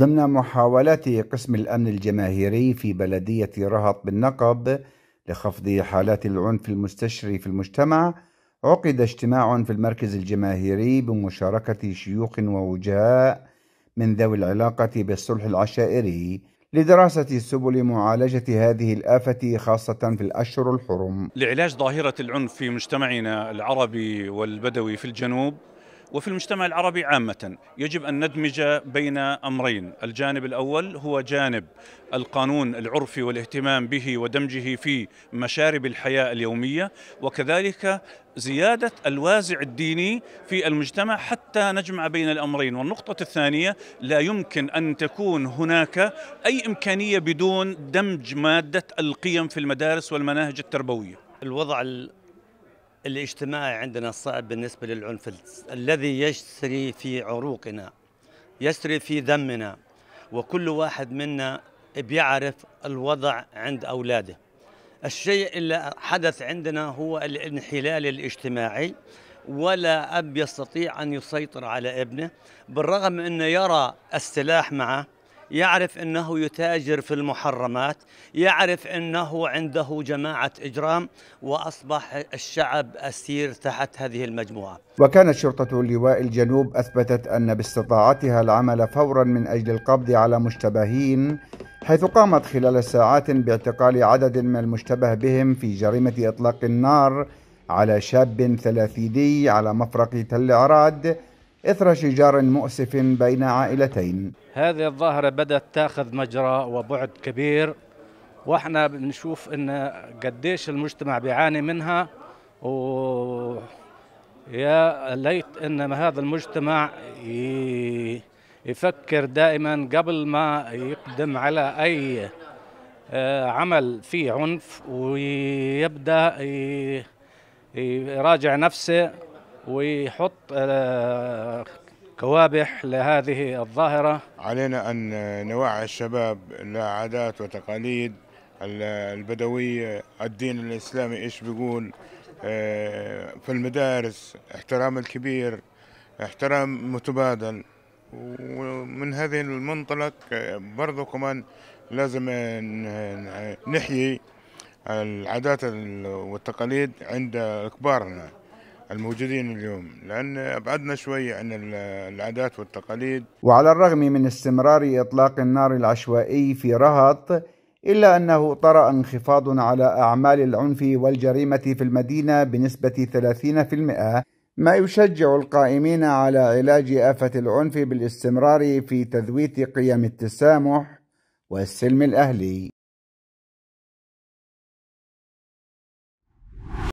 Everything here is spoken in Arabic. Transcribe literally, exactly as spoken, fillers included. ضمن محاولات قسم الأمن الجماهيري في بلدية رهط بالنقب لخفض حالات العنف المستشري في المجتمع، عقد اجتماع في المركز الجماهيري بمشاركة شيوخ ووجهاء من ذوي العلاقة بالصلح العشائري لدراسة سبل معالجة هذه الآفة خاصة في الأشهر الحرم. لعلاج ظاهرة العنف في مجتمعنا العربي والبدوي في الجنوب وفي المجتمع العربي عامة، يجب أن ندمج بين أمرين. الجانب الأول هو جانب القانون العرفي والاهتمام به ودمجه في مشارب الحياة اليومية، وكذلك زيادة الوازع الديني في المجتمع حتى نجمع بين الأمرين. والنقطة الثانية، لا يمكن أن تكون هناك أي إمكانية بدون دمج مادة القيم في المدارس والمناهج التربوية. الوضع الاجتماعي عندنا صعب بالنسبة للعنف الذي يسري في عروقنا، يسري في دمنا، وكل واحد منا بيعرف الوضع عند أولاده. الشيء اللي حدث عندنا هو الانحلال الاجتماعي، ولا أب يستطيع أن يسيطر على ابنه، بالرغم أنه يرى السلاح معه، يعرف أنه يتاجر في المحرمات، يعرف أنه عنده جماعة إجرام، وأصبح الشعب أسير تحت هذه المجموعة. وكانت شرطة لواء الجنوب أثبتت أن باستطاعتها العمل فورا من أجل القبض على مشتبهين، حيث قامت خلال ساعات باعتقال عدد من المشتبه بهم في جريمة إطلاق النار على شاب ثلاثيني على مفرق تل عراد إثر شجار مؤسف بين عائلتين. هذه الظاهرة بدأت تاخذ مجرى وبعد كبير، واحنا بنشوف ان قديش المجتمع بيعاني منها، ويا ليت ان هذا المجتمع يفكر دائما قبل ما يقدم على اي عمل فيه عنف، ويبدأ يراجع نفسه ويحط كوابح لهذه الظاهرة. علينا أن نوعي الشباب لعادات وتقاليد البدوية، الدين الإسلامي إيش بيقول في المدارس، احترام الكبير، احترام متبادل. ومن هذه المنطلق برضو كمان لازم نحيي العادات والتقاليد عند كبارنا الموجودين اليوم، لأن أبعدنا شوي عن العادات والتقاليد. وعلى الرغم من استمرار إطلاق النار العشوائي في رهط، إلا أنه طرأ انخفاض على أعمال العنف والجريمة في المدينة بنسبة ثلاثين بالمئة، ما يشجع القائمين على علاج آفة العنف بالاستمرار في تذويت قيم التسامح والسلم الأهلي.